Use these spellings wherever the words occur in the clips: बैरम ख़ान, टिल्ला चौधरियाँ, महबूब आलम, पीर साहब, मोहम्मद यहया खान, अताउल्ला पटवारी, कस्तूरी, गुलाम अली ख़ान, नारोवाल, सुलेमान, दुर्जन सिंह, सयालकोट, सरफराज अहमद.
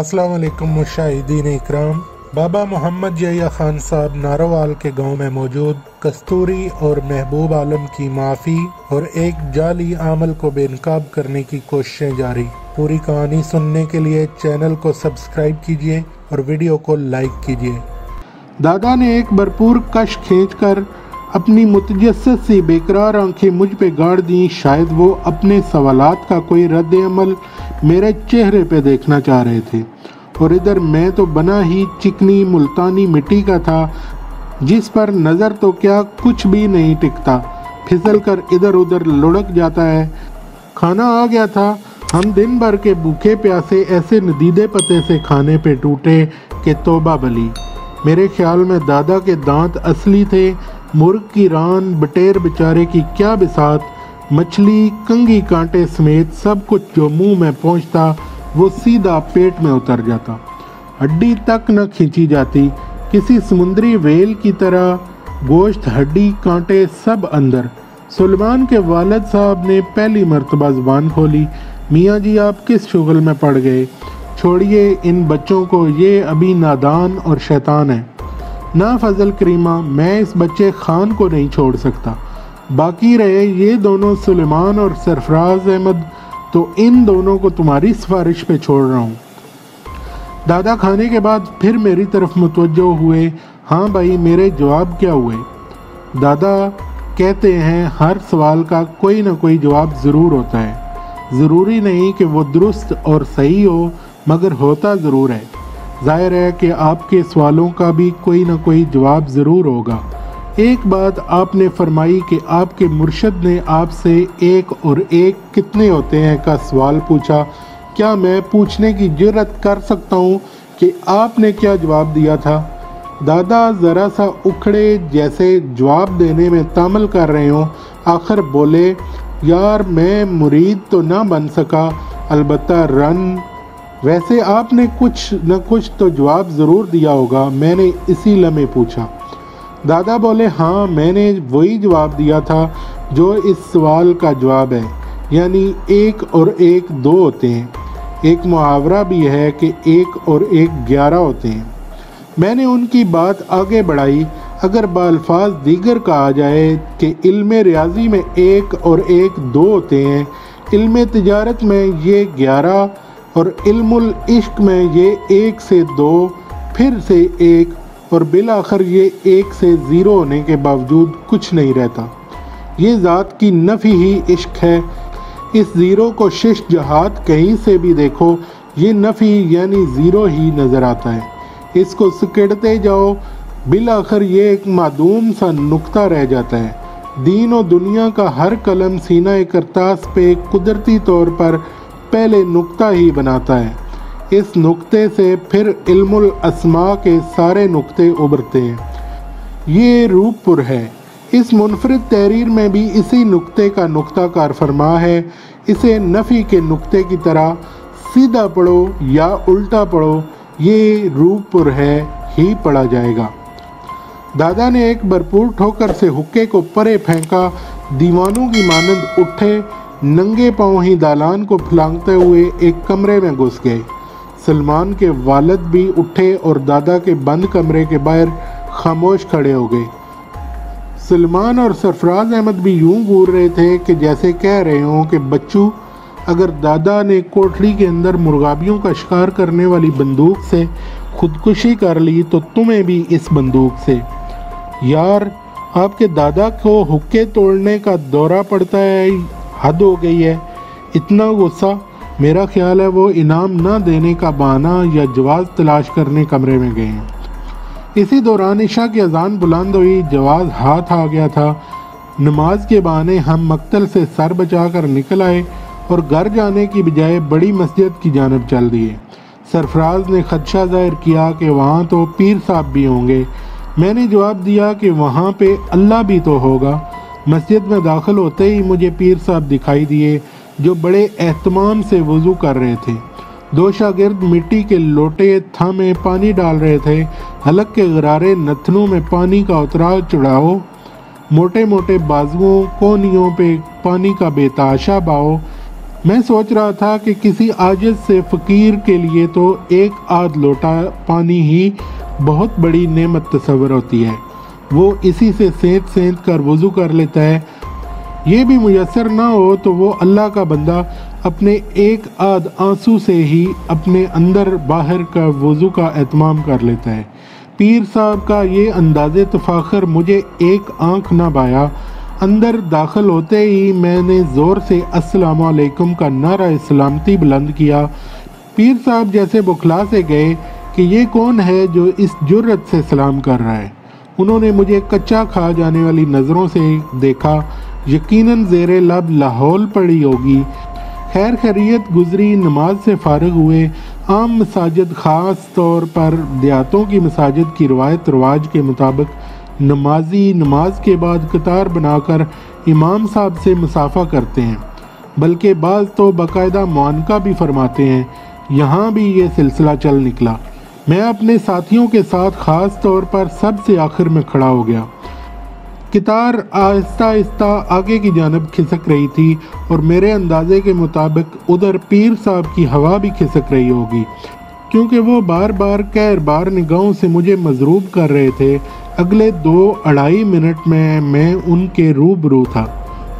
अस्सलाम वालेकुम मुशाहिदीन इकराम। बाबा मोहम्मद यहया खान साहब नारोवाल के गांव में मौजूद कस्तूरी और महबूब आलम की माफ़ी और एक जाली आमल को बेनकाब करने की कोशिशें जारी। पूरी कहानी सुनने के लिए चैनल को सब्सक्राइब कीजिए और वीडियो को लाइक कीजिए। दादा ने एक भरपूर कश खींचकर अपनी मुतजस्सिस सी बेकरार आंखें मुझ पे गाड़ दी। शायद वो अपने सवालात का कोई रद्द अमल मेरे चेहरे पे देखना चाह रहे थे और इधर मैं तो बना ही चिकनी मुल्तानी मिट्टी का था, जिस पर नज़र तो क्या कुछ भी नहीं टिकता, फिसल कर इधर उधर लुढ़क जाता है। खाना आ गया था। हम दिन भर के भूखे प्यासे ऐसे नदीदे पते से खाने पे टूटे कि तौबा बली। मेरे ख्याल में दादा के दांत असली थे। मुर्ग की रान, बटेर बेचारे की क्या बिसात, मछली, कंगी, कांटे समेत सब कुछ जो मुंह में पहुंचता वो सीधा पेट में उतर जाता, हड्डी तक न खींची जाती। किसी समुद्री वेल की तरह गोश्त, हड्डी, कांटे सब अंदर। सुलेमान के वालिद साहब ने पहली मरतबा जुबान खोली, मियाँ जी आप किस शुगल में पड़ गए, छोड़िए इन बच्चों को, ये अभी नादान और शैतान है। ना फजल करीमा, मैं इस बच्चे खान को नहीं छोड़ सकता। बाकी रहे ये दोनों, सुलेमान और सरफराज अहमद, तो इन दोनों को तुम्हारी सिफारिश पे छोड़ रहा हूँ। दादा खाने के बाद फिर मेरी तरफ मुतवज्जो हुए, हाँ भाई मेरे जवाब क्या हुए? दादा कहते हैं हर सवाल का कोई ना कोई जवाब ज़रूर होता है। ज़रूरी नहीं कि वो दुरुस्त और सही हो, मगर होता ज़रूर है। ज़ाहिर है कि आपके सवालों का भी कोई ना कोई जवाब ज़रूर होगा। एक बात आपने फरमाई कि आपके मुर्शद ने आपसे एक और एक कितने होते हैं का सवाल पूछा। क्या मैं पूछने की जुर्रत कर सकता हूँ कि आपने क्या जवाब दिया था? दादा ज़रा सा उखड़े, जैसे जवाब देने में तामल कर रहे हों। आखिर बोले, यार मैं मुरीद तो ना बन सका, अलबत्ता रन। वैसे आपने कुछ न कुछ तो जवाब ज़रूर दिया होगा, मैंने इसी लम्हे पूछा। दादा बोले, हाँ मैंने वही जवाब दिया था जो इस सवाल का जवाब है, यानी एक और एक दो होते हैं। एक मुहावरा भी है कि एक और एक 11 होते हैं। मैंने उनकी बात आगे बढ़ाई, अगर बाल्फाज दीगर कहा जाए कि इल्म रियाजी में एक और एक 2 होते हैं, इल्म तिजारत में ये 11 और इल्मुल इश्क में ये 1 से 2 फिर से 1 और बिलाखिर ये 1 से 0 होने के बावजूद कुछ नहीं रहता। ये ज़ात की नफ़ी ही इश्क है। इस 0 को शिश जहाद कहीं से भी देखो, ये नफ़ी यानी 0 ही नज़र आता है। इसको सिकेड़ते जाओ, बिलाखिर ये एक मादूम सा नुक्ता रह जाता है। दीन और दुनिया का हर कलम सीना करतास पे कुदरती तौर पर पहले नुक्ता ही बनाता है। इस नुक्ते से फिर इल्मुल अस्मा के सारे नुक्ते उभरते हैं। ये रूपपुर है। इस मुनफरद तहरीर में भी इसी नुक्ते का नुक्ता कार फरमा है। इसे नफ़ी के नुक्ते की तरह सीधा पढ़ो या उल्टा पढ़ो, ये रूपपुर है ही पढ़ा जाएगा। दादा ने एक भरपूर ठोकर से हुक्के को परे फेंका, दीवानों की मानंद उठे, नंगे पाँव ही दालान को फलांगते हुए एक कमरे में घुस गए। सलमान के वालिद भी उठे और दादा के बंद कमरे के बाहर खामोश खड़े हो गए। सलमान और सरफराज अहमद भी यूं घूर रहे थे कि जैसे कह रहे हों कि बच्चू, अगर दादा ने कोठरी के अंदर मुर्गाबियों का शिकार करने वाली बंदूक से खुदकुशी कर ली तो तुम्हें भी इस बंदूक से। यार आपके दादा को हुक्के तोड़ने का दौरा पड़ता है, हद हो गई है। इतना गुस्सा, मेरा ख्याल है वो इनाम ना देने का बहाना या जवाज़ तलाश करने कमरे में गए हैं। इसी दौरान इशा की अजान बुलंद हुई, जवाज़ हाथ आ गया था। नमाज के बहाने हम मकतल से सर बचाकर निकल आए और घर जाने की बजाय बड़ी मस्जिद की जानब चल दिए। सरफराज ने खदशा ज़ाहिर किया कि वहाँ तो पीर साहब भी होंगे। मैंने जवाब दिया कि वहाँ पे अल्लाह भी तो होगा। मस्जिद में दाखिल होते ही मुझे पीर साहब दिखाई दिए जो बड़े एहतमाम से वज़ू कर रहे थे। दो शागिर्द मिट्टी के लोटे थामे पानी डाल रहे थे। हलक के गरारे नथनों में पानी का उतराव चढ़ाओ, मोटे मोटे बाजुओं कोनियों पे पानी का बेताशा बहाव, मैं सोच रहा था कि किसी आजिज़ से फ़कीर के लिए तो एक आध लोटा पानी ही बहुत बड़ी नेमत तस्वर होती है, वो इसी से सेंध सेंध कर वज़ू कर लेता है। ये भी मुयसर ना हो तो वो अल्लाह का बंदा अपने एक आध आंसू से ही अपने अंदर बाहर का वज़ू का एहतमाम कर लेता है। पीर साहब का ये अंदाज़े तफाखर मुझे एक आंख ना भाया। अंदर दाखिल होते ही मैंने ज़ोर से अस्सलामु अलैकुम का नारा सलामती बुलंद किया। पीर साहब जैसे बुखला से गए कि ये कौन है जो इस जुर्रत से सलाम कर रहा है। उन्होंने मुझे कच्चा खा जाने वाली नज़रों से देखा, यकीनन ज़ेरे लब लाहौल पड़ी होगी। खैर खैरियत गुजरी, नमाज से फारग हुए। आम मसाजिद ख़ास तौर पर देहातों की मसाजिद की रवायत रवाज के मुताबिक नमाजी नमाज के बाद कतार बनाकर इमाम साहब से मुसाफ़ा करते हैं, बल्कि बाज़ तो बाकायदा मुआनका भी फरमाते हैं। यहाँ भी ये सिलसिला चल निकला। मैं अपने साथियों के साथ ख़ास तौर पर सबसे आखिर में खड़ा हो गया। कितार आहिस्ता आहिस्ता आगे की जानब खिसक रही थी और मेरे अंदाजे के मुताबिक उधर पीर साहब की हवा भी खिसक रही होगी, क्योंकि वो बार बार कैर बार निगाहों से मुझे मजरूब कर रहे थे। अगले 2-2.5 मिनट में मैं उनके रूबरू था।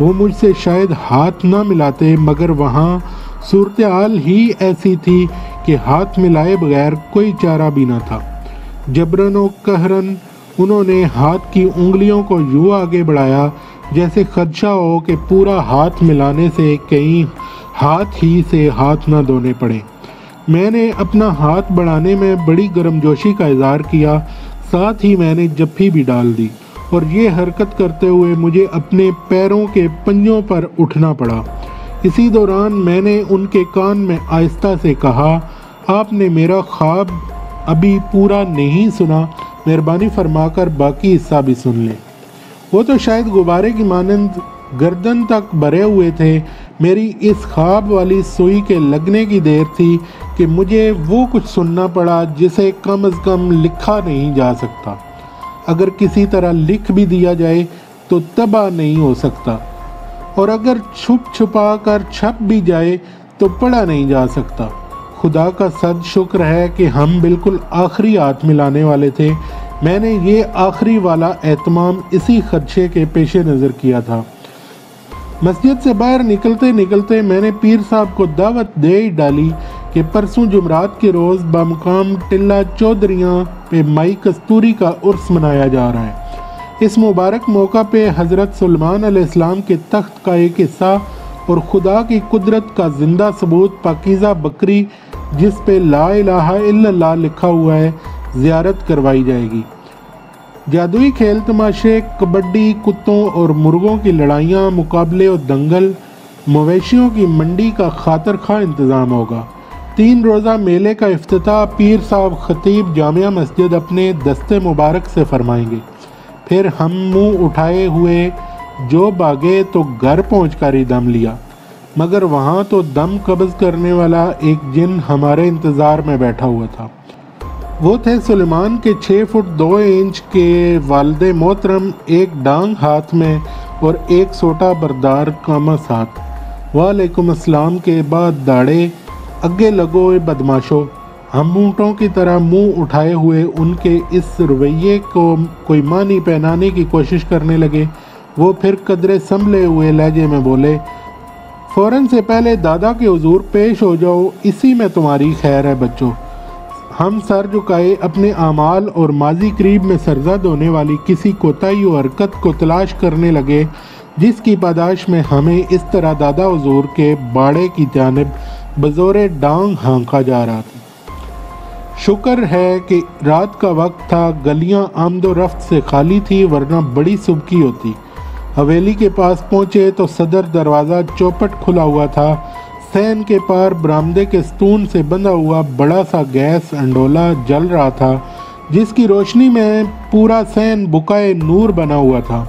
वो मुझसे शायद हाथ ना मिलाते, मगर वहाँ सूरत हाल ही ऐसी थी कि हाथ मिलाए बगैर कोई चारा भी ना था। जबरन व कहरन उन्होंने हाथ की उंगलियों को यूँ आगे बढ़ाया जैसे खदशा हो कि पूरा हाथ मिलाने से कहीं हाथ ही से हाथ ना धोने पड़े। मैंने अपना हाथ बढ़ाने में बड़ी गर्मजोशी का इजहार किया, साथ ही मैंने जफ्फी भी डाल दी और ये हरकत करते हुए मुझे अपने पैरों के पंजों पर उठना पड़ा। इसी दौरान मैंने उनके कान में आहिस्ता से कहा, आपने मेरा ख्वाब अभी पूरा नहीं सुना, मेहरबानी फरमाकर बाकी हिस्सा भी सुन लें। वो तो शायद गुब्बारे की मानंद गर्दन तक भरे हुए थे। मेरी इस ख्वाब वाली सुई के लगने की देर थी कि मुझे वो कुछ सुनना पड़ा जिसे कम अज़ कम लिखा नहीं जा सकता, अगर किसी तरह लिख भी दिया जाए तो तबाह नहीं हो सकता, और अगर छुप छुपा कर छप भी जाए तो पढ़ा नहीं जा सकता। खुदा का सद शुक्र है कि हम बिल्कुल आखिरी हाथ मिलाने वाले थे। मैंने ये आखिरी वाला एहतमाम इसी खदशे के पेश नज़र किया था। मस्जिद से बाहर निकलते निकलते मैंने पीर साहब को दावत दे ही डाली कि परसों जुमरात के रोज़ बामकाम टिल्ला चौधरियाँ पे माई कस्तूरी का उर्स मनाया जा रहा है। इस मुबारक मौका पे हज़रत सुलेमान अलैहिस्सलाम के तख्त का एक हिस्सा और खुदा की कुदरत का जिंदा सबूत पाकीज़ा बकरी जिस पे ला इलाहा इल्लल्लाह लिखा हुआ है ज़ियारत करवाई जाएगी। जादुई खेल तमाशे, कबड्डी, कुत्तों और मुर्गों की लड़ाइयाँ, मुकाबले और दंगल, मवेशियों की मंडी का खातर खा इंतज़ाम होगा। 3 रोज़ा मेले का इफ्तिताह पीर साहब खतीब जामिया मस्जिद अपने दस्ते मुबारक से फरमाएंगे। फिर हम मुंह उठाए हुए जो भागे तो घर पहुंचकर ही दम लिया, मगर वहां तो दम कब्ज़ करने वाला एक जिन हमारे इंतज़ार में बैठा हुआ था। वो थे सुलेमान के 6 फुट 2 इंच के वालदे मोहतरम, एक डांग हाथ में और एक सोटा बरदार कामा साथ। वालेकुम अस्सलाम के बाद दाड़े अगे लगो ए बदमाशो। हम ऊँटों की तरह मुंह उठाए हुए उनके इस रवैये को कोई मानी पहनाने की कोशिश करने लगे। वो फिर कदरे संभले हुए लहजे में बोले, फ़ौरन से पहले दादा के हुजूर पेश हो जाओ, इसी में तुम्हारी खैर है बच्चों। हम सर झुकाए, अपने आमाल और माजी करीब में सरजद होने वाली किसी कोताही और हरकत को तलाश करने लगे जिसकी पादाश में हमें इस तरह दादा हुजूर के बाड़े की जानिब बज़ोरे डांग हाँका जा रहा था। शुक्र है कि रात का वक्त था, गलियां आमदो रफ्त से खाली थी, वरना बड़ी सुबकी होती। हवेली के पास पहुंचे तो सदर दरवाज़ा चौपट खुला हुआ था। सैन के पार बरामदे के स्तून से बंधा हुआ बड़ा सा गैस अंडोला जल रहा था, जिसकी रोशनी में पूरा सैन बुकाए नूर बना हुआ था।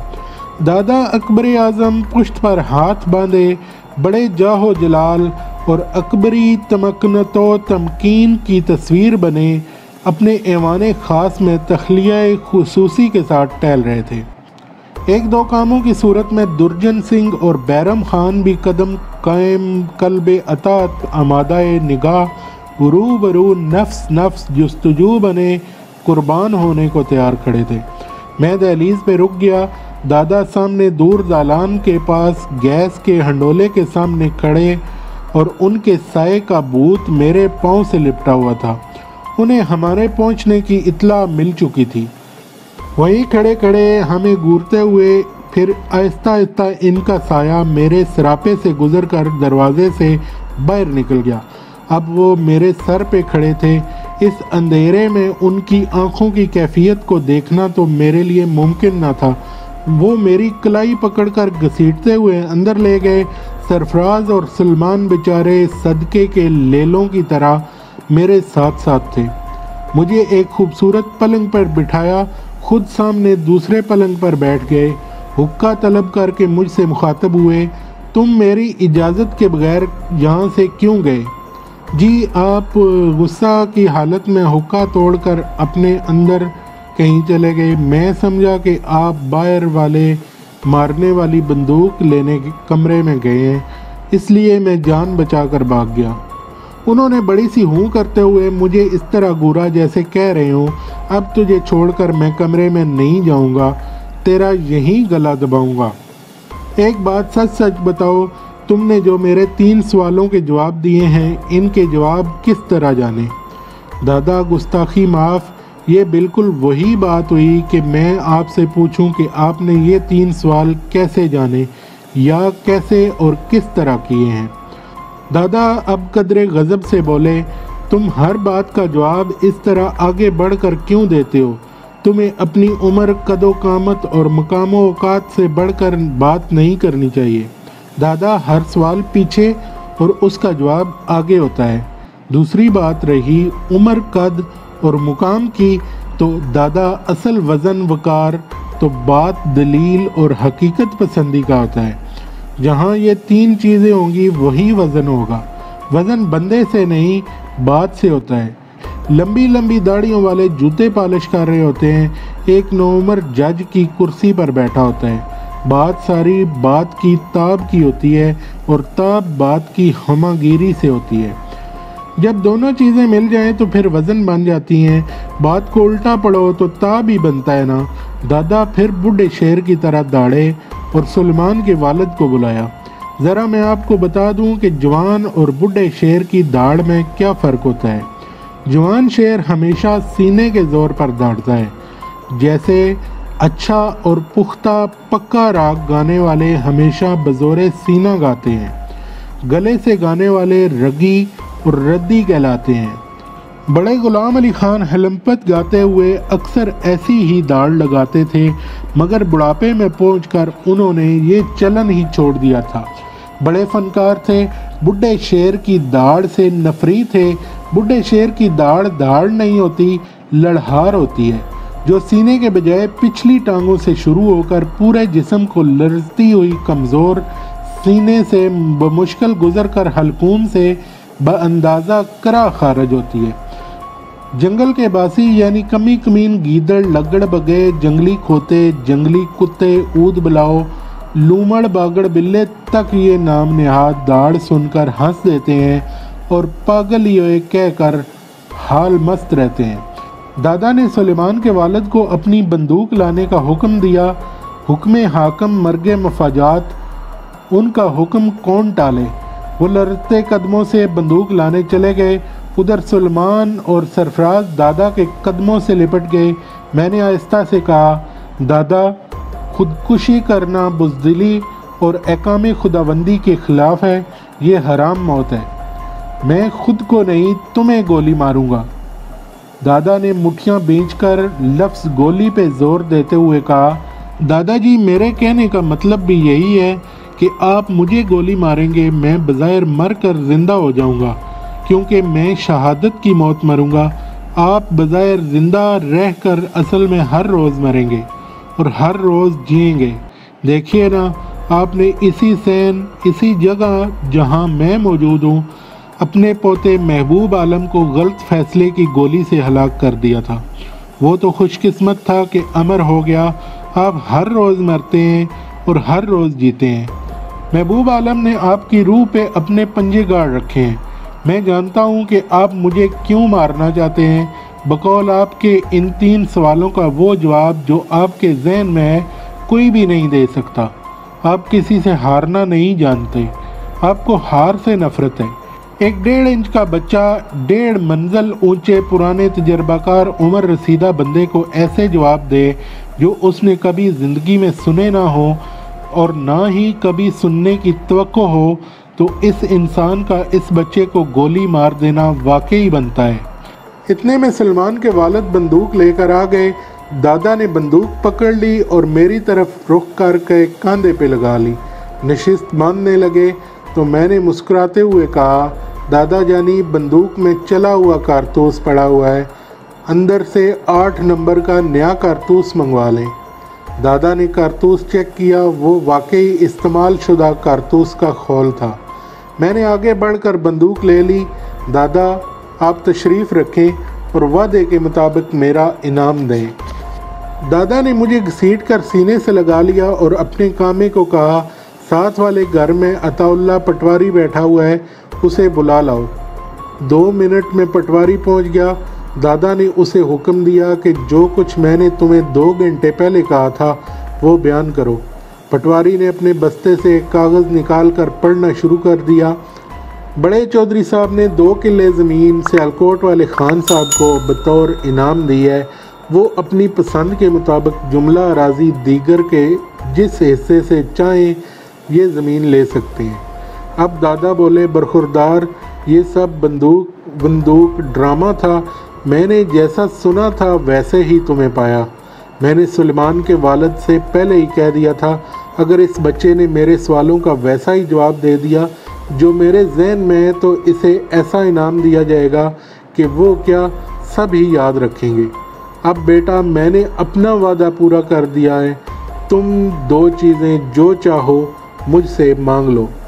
दादा अकबर आज़म पुश्त पर हाथ बांधे बड़े जाहो जलाल और अकबरी तमकनतो तमकीन की तस्वीर बने अपने ऐवान ख़ास में तखलिया खुसूसी के साथ टहल रहे थे। एक दो कामों की सूरत में दुर्जन सिंह और बैरम ख़ान भी कदम कायम कल्बे अतात आमादाए निगाह बरूबरू नफ्स नफ्स जस्तजू बने कुर्बान होने को तैयार खड़े थे। मैं दहलीज पे रुक गया। दादा सामने दूर दालान के पास गैस के हंडोले के सामने खड़े और उनके साए का बूत मेरे पाँव से लिपटा हुआ था। उन्हें हमारे पहुंचने की इतला मिल चुकी थी। वहीं खड़े खड़े हमें घूरते हुए फिर आहिस्ता आहिस्ता इनका साया मेरे सरापे से गुजरकर दरवाजे से बाहर निकल गया। अब वो मेरे सर पे खड़े थे। इस अंधेरे में उनकी आँखों की कैफियत को देखना तो मेरे लिए मुमकिन ना था। वो मेरी कलाई पकड़कर घसीटते हुए अंदर ले गए। सरफराज और सुलेमान बेचारे सदके के लेलों की तरह मेरे साथ साथ थे। मुझे एक खूबसूरत पलंग पर बिठाया, खुद सामने दूसरे पलंग पर बैठ गए। हुक्का तलब करके मुझसे मुखातब हुए, तुम मेरी इजाज़त के बगैर यहाँ से क्यों गए? जी, आप गुस्सा की हालत में हुक्का तोड़कर अपने अंदर कहीं चले गए। मैं समझा कि आप बाहर वाले मारने वाली बंदूक लेने के कमरे में गए हैं, इसलिए मैं जान बचाकर भाग गया। उन्होंने बड़ी सी हूँ करते हुए मुझे इस तरह घूरा जैसे कह रहे हों, अब तुझे छोड़कर मैं कमरे में नहीं जाऊँगा, तेरा यहीं गला दबाऊँगा। एक बात सच सच बताओ, तुमने जो मेरे 3 सवालों के जवाब दिए हैं, इनके जवाब किस तरह जाने? दादा, गुस्ताखी माफ़, ये बिल्कुल वही बात हुई कि मैं आपसे पूछूं कि आपने ये 3 सवाल कैसे जाने या कैसे और किस तरह किए हैं। दादा अब कदरे गज़ब से बोले, तुम हर बात का जवाब इस तरह आगे बढ़कर क्यों देते हो? तुम्हें अपनी उम्र, कदो कामत और मकामो औकात से बढ़कर बात नहीं करनी चाहिए। दादा, हर सवाल पीछे और उसका जवाब आगे होता है। दूसरी बात रही उम्र, कद और मुकाम की, तो दादा असल वज़न वकार तो बात दलील और हकीकत पसंदी का होता है। जहाँ ये 3 चीज़ें होंगी वही वज़न होगा। वज़न बंदे से नहीं, बात से होता है। लंबी लंबी दाढ़ियों वाले जूते पॉलिश कर रहे होते हैं। एक नौउम्र जज की कुर्सी पर बैठा होता है। बात सारी बात की ताब की होती है और ताब बात की हमागिरी से होती है। जब दोनों चीज़ें मिल जाएं तो फिर वज़न बन जाती हैं। बात को उल्टा पढ़ो तो ताब ही बनता है ना। दादा फिर बूढ़े शेर की तरह दाढ़े और सुलेमान के वालिद को बुलाया। ज़रा मैं आपको बता दूं कि जवान और बूढ़े शेर की दाढ़ में क्या फ़र्क होता है। जवान शेर हमेशा सीने के ज़ोर पर दाढ़ता है। जैसे अच्छा और पुख्ता पक्का राग गाने वाले हमेशा बजोरे सीना गाते हैं। गले से गाने वाले रगी और रद्दी कहलाते हैं। बड़े गुलाम अली ख़ान हलमपत गाते हुए अक्सर ऐसी ही दाढ़ लगाते थे, मगर बुढ़ापे में पहुंचकर उन्होंने ये चलन ही छोड़ दिया था। बड़े फनकार थे, बुढ़े शेर की दाढ़ से नफरी थे। बुढ़े शेर की दाढ़ दाढ़ नहीं होती, लड़हार होती है, जो सीने के बजाय पिछली टांगों से शुरू होकर पूरे जिस्म को लरजती हुई कमज़ोर सीने से बमुश्किल गुजरकर हलकूम से बअंदाज़ा करा खारज होती है। जंगल के बासी यानी कमी कमीन, गीदड़, लगड़ बगे, जंगली खोते, जंगली कुत्ते, ऊद बलाओ, लूमड़, बागड़ बिल्ले तक ये नाम नेहाद दाढ़ सुनकर हंस देते हैं और पागल ये कहकर हाल मस्त रहते हैं। दादा ने सुलेमान के वालिद को अपनी बंदूक लाने का हुक्म दिया। हुक्मे हाकम मर्गे मफाजात, उनका हुक्म कौन टाले। वो लड़ते कदमों से बंदूक लाने चले गए। उधर सुलेमान और सरफराज दादा के कदमों से लिपट गए। मैंने आहिस्ता से कहा, दादा, खुदकुशी करना बुजदिली और एकाम खुदाबंदी के ख़िलाफ़ है। ये हराम मौत है। मैं खुद को नहीं, तुम्हें गोली मारूँगा। दादा ने मुठियाँ बेंचकर लफ्ज़ गोली पे जोर देते हुए कहा, दादाजी, मेरे कहने का मतलब भी यही है कि आप मुझे गोली मारेंगे, मैं बज़ाहिर मर कर ज़िंदा हो जाऊंगा, क्योंकि मैं शहादत की मौत मरूंगा। आप बज़ाहिर ज़िंदा रह कर असल में हर रोज़ मरेंगे और हर रोज़ जिएंगे। देखिए ना, आपने इसी जगह जहाँ मैं मौजूद हूँ, अपने पोते महबूब आलम को गलत फ़ैसले की गोली से हलाक कर दिया था। वो तो खुशकिस्मत था कि अमर हो गया। आप हर रोज़ मरते हैं और हर रोज़ जीते हैं। महबूब आलम ने आपकी रूह पे अपने पंजे गाड़ रखे हैं। मैं जानता हूँ कि आप मुझे क्यों मारना चाहते हैं। बकौल आपके इन तीन सवालों का वो जवाब जो आपके जहन में है कोई भी नहीं दे सकता। आप किसी से हारना नहीं जानते, आपको हार से नफरत है। एक 1.5 इंच का बच्चा 1.5 मंजिल ऊंचे पुराने तजर्बाकार उम्र रसीदा बंदे को ऐसे जवाब दे जो उसने कभी ज़िंदगी में सुने ना हो और ना ही कभी सुनने की तवक्को हो, तो इस इंसान का इस बच्चे को गोली मार देना वाकई बनता है। इतने में सलमान के वालिद बंदूक लेकर आ गए। दादा ने बंदूक पकड़ ली और मेरी तरफ रुख करके कंधे पे लगा ली। नशिस्त बांधने लगे तो मैंने मुस्कुराते हुए कहा, दादा जानी बंदूक में चला हुआ कारतूस पड़ा हुआ है, अंदर से 8 नंबर का नया कारतूस मंगवा लें। दादा ने कारतूस चेक किया, वो वाकई इस्तेमाल शुदा कारतूस का खोल था। मैंने आगे बढ़कर बंदूक ले ली। दादा आप तशरीफ़ रखें और वादे के मुताबिक मेरा इनाम दें। दादा ने मुझे घसीट कर सीने से लगा लिया और अपने कामे को कहा, साथ वाले घर में अताउल्ला पटवारी बैठा हुआ है, उसे बुला लाओ। 2 मिनट में पटवारी पहुंच गया। दादा ने उसे हुक्म दिया कि जो कुछ मैंने तुम्हें 2 घंटे पहले कहा था वो बयान करो। पटवारी ने अपने बस्ते से एक कागज़ निकाल कर पढ़ना शुरू कर दिया। बड़े चौधरी साहब ने 2 किले ज़मीन सयालकोट वाले ख़ान साहब को बतौर इनाम दी है। वो अपनी पसंद के मुताबिक जुमला अराजी दीगर के जिस हिस्से से चाहें ये ज़मीन ले सकते हैं। अब दादा बोले, बरखुरदार ये सब बंदूक ड्रामा था, मैंने जैसा सुना था वैसे ही तुम्हें पाया। मैंने सुलेमान के वालिद से पहले ही कह दिया था अगर इस बच्चे ने मेरे सवालों का वैसा ही जवाब दे दिया जो मेरे जहन में है तो इसे ऐसा इनाम दिया जाएगा कि वो क्या सब ही याद रखेंगे। अब बेटा मैंने अपना वादा पूरा कर दिया है, तुम 2 चीज़ें जो चाहो मुझसे मांग लो।